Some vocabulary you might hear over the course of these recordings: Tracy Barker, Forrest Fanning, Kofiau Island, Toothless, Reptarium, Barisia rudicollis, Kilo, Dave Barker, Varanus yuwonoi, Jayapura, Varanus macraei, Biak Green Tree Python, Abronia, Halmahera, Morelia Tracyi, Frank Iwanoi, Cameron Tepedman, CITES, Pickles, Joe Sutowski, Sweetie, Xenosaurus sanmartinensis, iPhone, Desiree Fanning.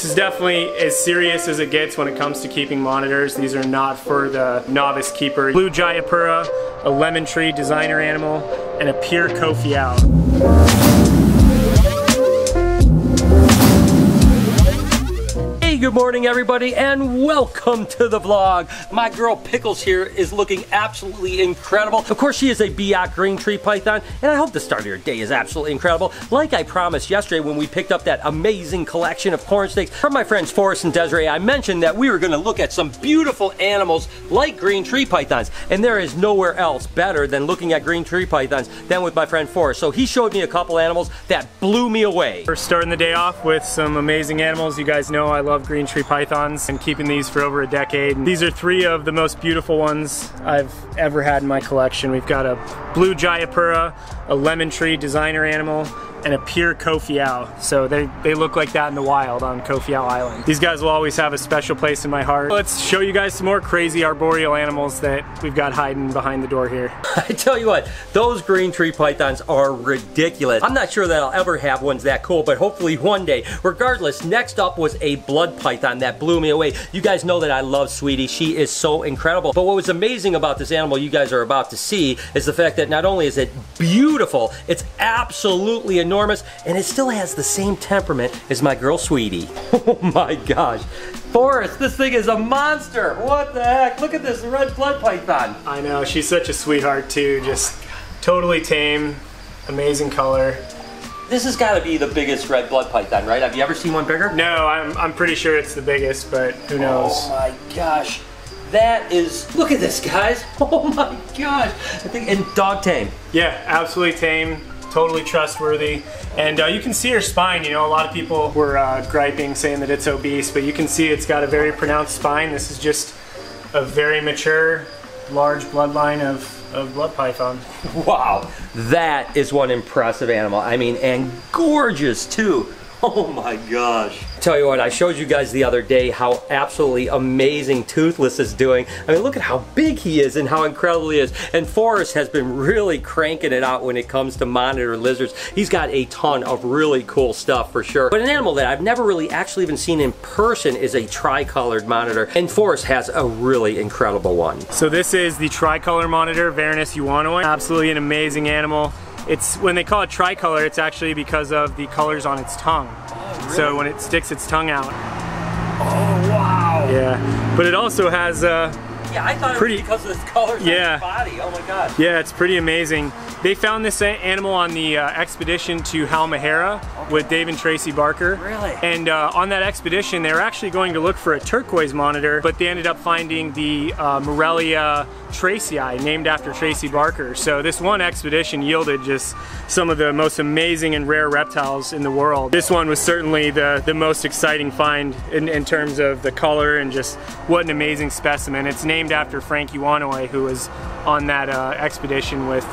This is definitely as serious as it gets when it comes to keeping monitors. These are not for the novice keeper. Blue Jayapura, a lemon tree designer animal, and a pure Kofiau. Good morning everybody and welcome to the vlog. My girl Pickles here is looking absolutely incredible. Of course she is a Biak Green Tree Python and I hope the start of your day is absolutely incredible. Like I promised yesterday when we picked up that amazing collection of corn snakes from my friends Forrest and Desiree, I mentioned that we were going to look at some beautiful animals like green tree pythons, and there is nowhere else better than looking at green tree pythons than with my friend Forrest. So he showed me a couple animals that blew me away. We're starting the day off with some amazing animals. You guys know I love green tree pythons and keeping these for over a decade. And these are three of the most beautiful ones I've ever had in my collection. We've got a blue Jayapura, a lemon tree designer animal, and a pure Kofiau. So they look like that in the wild on Kofiau Island. These guys will always have a special place in my heart. Let's show you guys some more crazy arboreal animals that we've got hiding behind the door here. I tell you what, those green tree pythons are ridiculous. I'm not sure that I'll ever have ones that cool, but hopefully one day. Regardless, next up was a blood python that blew me away. You guys know that I love Sweetie. She is so incredible. But what was amazing about this animal you guys are about to see is the fact that not only is it beautiful, it's absolutely enormous, and it still has the same temperament as my girl Sweetie. Oh my gosh. Forrest, this thing is a monster. What the heck? Look at this red blood python. I know, she's such a sweetheart too. Just totally tame, amazing color. This has got to be the biggest red blood python, right? Have you ever seen one bigger? No, I'm pretty sure it's the biggest, but who knows? Oh my gosh. That is, look at this guys. Oh my gosh. I think, and dog tame. Yeah, absolutely tame. Totally trustworthy, and you can see her spine. You know, a lot of people were griping, saying that it's obese, but you can see it's got a very pronounced spine. This is just a very mature, large bloodline of blood python. Wow, that is one impressive animal. I mean, and gorgeous too. Oh my gosh. Tell you what, I showed you guys the other day how absolutely amazing Toothless is doing. I mean, look at how big he is and how incredible he is. And Forrest has been really cranking it out when it comes to monitor lizards. He's got a ton of really cool stuff for sure. But an animal that I've never really actually even seen in person is a tricolored monitor. And Forrest has a really incredible one. So this is the tricolor monitor, Varanus yuwonoi. Absolutely an amazing animal. It's, when they call it tricolor, it's actually because of the colors on its tongue. Oh, really? So when it sticks its tongue out. Oh, wow. Yeah, but it also has a yeah, I thought pretty, it was because of the colors on its body. Oh my gosh. Yeah, it's pretty amazing. They found this animal on the expedition to Halmahera with Dave and Tracy Barker. Really? And on that expedition, they were actually going to look for a turquoise monitor, but they ended up finding the Morelia Tracyi, named after Tracy Barker. So this one expedition yielded just some of the most amazing and rare reptiles in the world. This one was certainly the most exciting find in terms of the color, and just what an amazing specimen. It's named after Frank Iwanoi, who was on that expedition with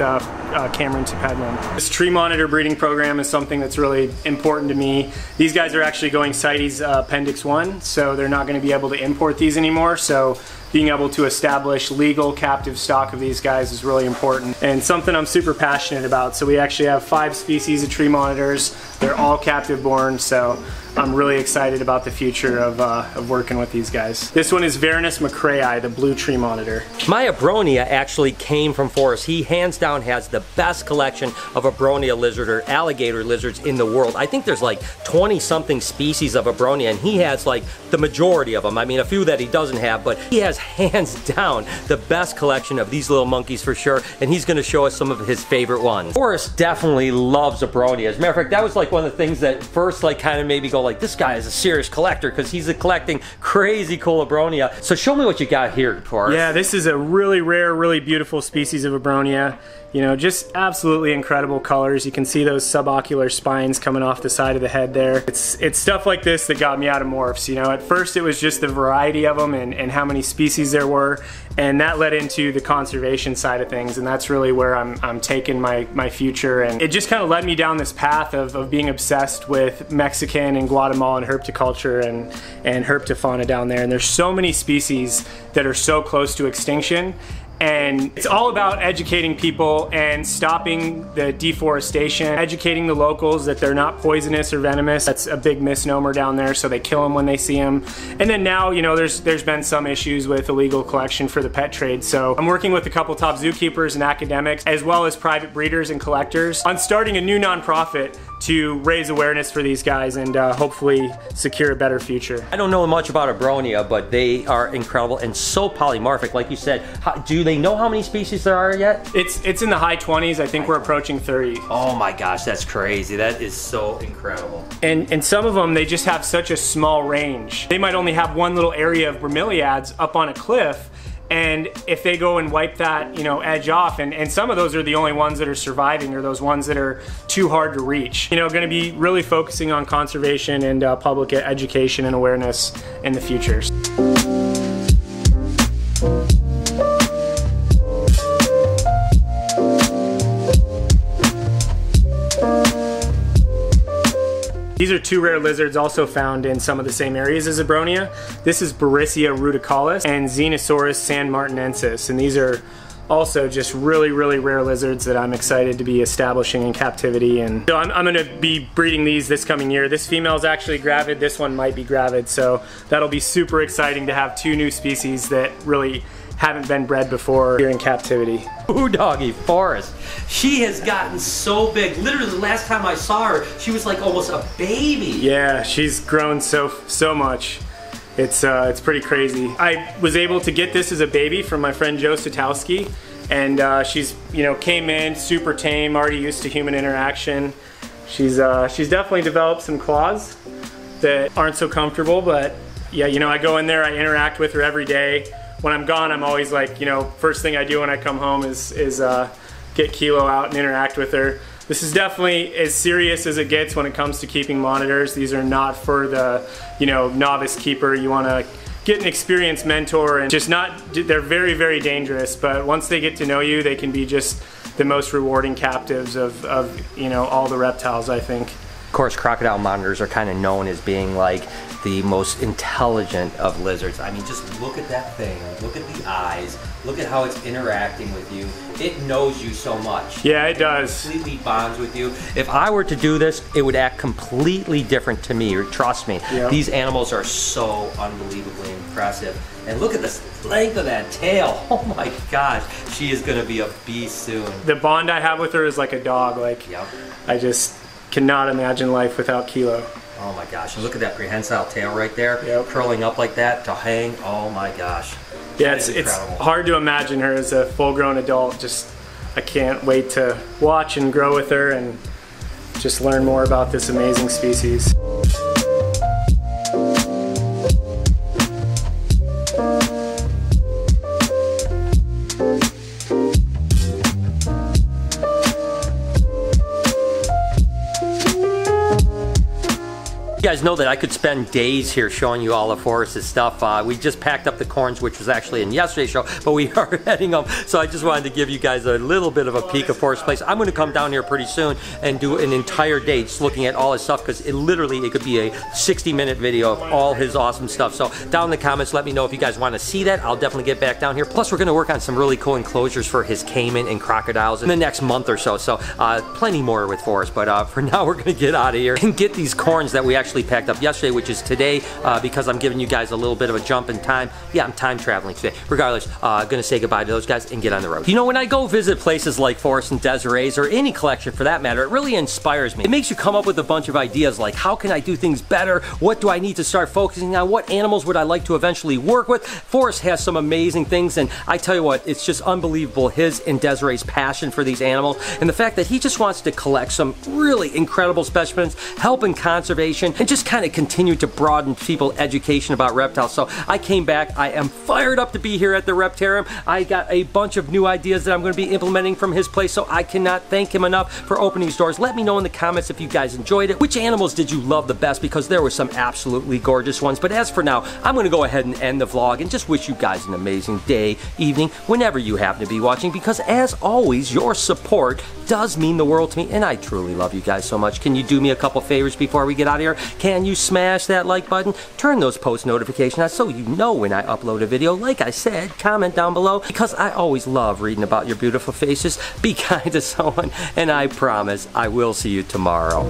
Cameron Tepedman. This tree monitor breeding program is something that's really important to me. These guys are actually going CITES Appendix 1, so they're not going to be able to import these anymore. So being able to establish legal captive stock of these guys is really important, and something I'm super passionate about. So we actually have 5 species of tree monitors. They're all captive born, so I'm really excited about the future of working with these guys. This one is Varanus macraei, the blue tree monitor. My Abronia actually came from Forrest. He hands down has the best collection of Abronia lizard or alligator lizards in the world. I think there's like 20 something species of Abronia, and he has like the majority of them. I mean, a few that he doesn't have, but he has hands down the best collection of these little monkeys for sure, and he's gonna show us some of his favorite ones. Forrest definitely loves Abronia. As a matter of fact, that was like one of the things that first like kind of made me go like, this guy is a serious collector, because he's collecting crazy cool Abronia. So show me what you got here, Forrest. Yeah, this is a really rare, really beautiful species of Abronia. You know, just absolutely incredible colors. You can see those subocular spines coming off the side of the head there. It's stuff like this that got me out of morphs. You know, at first it was just the variety of them and how many species there were, and that led into the conservation side of things, and that's really where I'm taking my future. And it just kind of led me down this path of being obsessed with Mexican and Guatemalan herpetoculture and herpetofauna down there. And there's so many species that are so close to extinction, And it's all about educating people and stopping the deforestation, educating the locals that they're not poisonous or venomous. That's a big misnomer down there, so they kill them when they see them. And then now, you know, there's been some issues with illegal collection for the pet trade. So I'm working with a couple top zookeepers and academics, as well as private breeders and collectors, on starting a new nonprofit to raise awareness for these guys and hopefully secure a better future. I don't know much about Abronia, but they are incredible and so polymorphic. Like you said, do they know how many species there are yet? It's in the high 20s. I think we're approaching 30. Oh my gosh, that's crazy. That is so incredible. And some of them, they just have such a small range. They might only have one little area of bromeliads up on a cliff, and if they go and wipe that, you know, edge off, and some of those are the only ones that are surviving, or those ones that are too hard to reach. You know, gonna be really focusing on conservation and public education and awareness in the futures. These are two rare lizards also found in some of the same areas as Abronia. This is Barisia rudicollis and Xenosaurus sanmartinensis, and these are also just really, really rare lizards that I'm excited to be establishing in captivity. And so I'm gonna be breeding these this coming year. This female's actually gravid, this one might be gravid, so that'll be super exciting to have two new species that really haven't been bred before here in captivity. Ooh, doggy, Forrest. She has gotten so big. Literally, the last time I saw her, she was like almost a baby. Yeah, she's grown so much. It's pretty crazy. I was able to get this as a baby from my friend Joe Sutowski, and she's, you know, came in super tame, already used to human interaction. She's definitely developed some claws that aren't so comfortable, but yeah, you know, I go in there, I interact with her every day. When I'm gone, I'm always like, you know, first thing I do when I come home is get Kilo out and interact with her. This is definitely as serious as it gets when it comes to keeping monitors. These are not for the, you know, novice keeper. You want to get an experienced mentor and just not, they're very, very dangerous. But once they get to know you, they can be just the most rewarding captives of you know, all the reptiles, I think. Of course, crocodile monitors are kind of known as being like the most intelligent of lizards. I mean, just look at that thing, look at the eyes, look at how it's interacting with you. It knows you so much. Yeah, it does. It completely bonds with you. If I were to do this, it would act completely different to me, trust me. Yep. These animals are so unbelievably impressive. And look at the length of that tail. Oh my gosh, she is gonna be a beast soon. The bond I have with her is like a dog. Like, yep. I just cannot imagine life without Kilo. Oh my gosh, and look at that prehensile tail right there, yep, curling up like that to hang. Oh my gosh. Yeah, it's hard to imagine her as a full-grown adult. Just, I can't wait to watch and grow with her and just learn more about this amazing species. You guys know that I could spend days here showing you all of Forrest's stuff. We just packed up the corns, which was actually in yesterday's show, but we are heading home. So I just wanted to give you guys a little bit of a peek of Forrest's place. I'm going to come down here pretty soon and do an entire day just looking at all his stuff, because it could be a 60-minute video of all his awesome stuff. So down in the comments, let me know if you guys want to see that. I'll definitely get back down here. Plus, we're going to work on some really cool enclosures for his caiman and crocodiles in the next month or so. So plenty more with Forrest, but for now, we're going to get out of here and get these corns that we actually packed up yesterday, which is today, because I'm giving you guys a little bit of a jump in time. Yeah, I'm time traveling today. Regardless, gonna say goodbye to those guys and get on the road. You know, when I go visit places like Forrest and Desiree's, or any collection for that matter, it really inspires me. It makes you come up with a bunch of ideas like, how can I do things better? What do I need to start focusing on? What animals would I like to eventually work with? Forrest has some amazing things, and I tell you what, it's just unbelievable, his and Desiree's passion for these animals, and the fact that he just wants to collect some really incredible specimens, help in conservation, and just kind of continue to broaden people's education about reptiles. So I came back, I am fired up to be here at the Reptarium. I got a bunch of new ideas that I'm going to be implementing from his place, so I cannot thank him enough for opening his doors. Let me know in the comments if you guys enjoyed it. Which animals did you love the best? Because there were some absolutely gorgeous ones. But as for now, I'm going to go ahead and end the vlog and just wish you guys an amazing day, evening, whenever you happen to be watching, because as always, your support does mean the world to me, and I truly love you guys so much. Can you do me a couple favors before we get out of here? Can you smash that like button? Turn those post notifications on so you know when I upload a video. Like I said, comment down below, because I always love reading about your beautiful faces. Be kind to someone, and I promise I will see you tomorrow.